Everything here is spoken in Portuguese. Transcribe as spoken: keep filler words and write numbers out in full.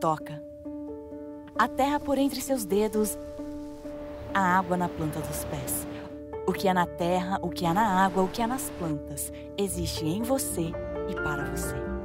toca, a terra por entre seus dedos, a água na planta dos pés. O que há na terra, o que há na água, o que há nas plantas, existe em você e para você.